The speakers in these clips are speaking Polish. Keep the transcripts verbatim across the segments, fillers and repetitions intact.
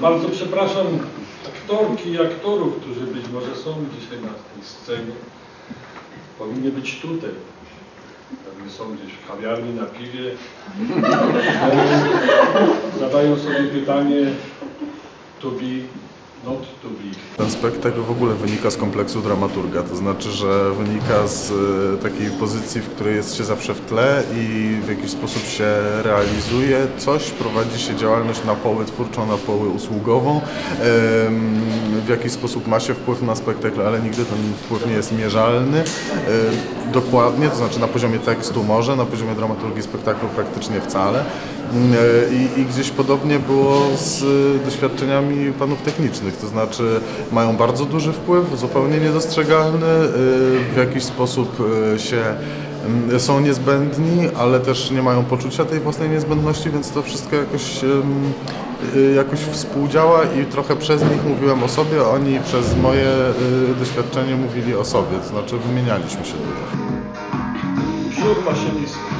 Bardzo przepraszam aktorki i aktorów, którzy być może są dzisiaj na tej scenie. Powinni być tutaj. Pewnie są gdzieś w kawiarni, na piwie. Zadają sobie pytanie to be, not to be. Ten spektakl w ogóle wynika z kompleksu dramaturga, to znaczy, że wynika z takiej pozycji, w której jest się zawsze w tle i w jakiś sposób się realizuje coś, prowadzi się działalność na poły twórczą, na poły usługową. W jakiś sposób ma się wpływ na spektakl, ale nigdy ten wpływ nie jest mierzalny. Dokładnie, to znaczy na poziomie tekstu może, na poziomie dramaturgii spektaklu praktycznie wcale. I, i gdzieś podobnie było z doświadczeniami panów technicznych, to znaczy mają bardzo duży wpływ, zupełnie niedostrzegalny, w jakiś sposób się są niezbędni, ale też nie mają poczucia tej własnej niezbędności, więc to wszystko jakoś, jakoś współdziała i trochę przez nich mówiłem o sobie, a oni przez moje doświadczenie mówili o sobie, to znaczy wymienialiśmy się dużo. Wśród maszynistów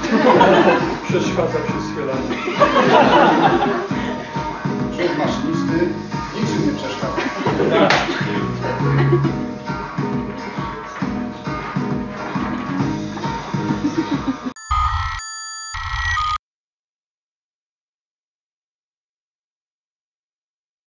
przeszkadza się schylanie. Wśród maszynisty niczym nie przeszkadza.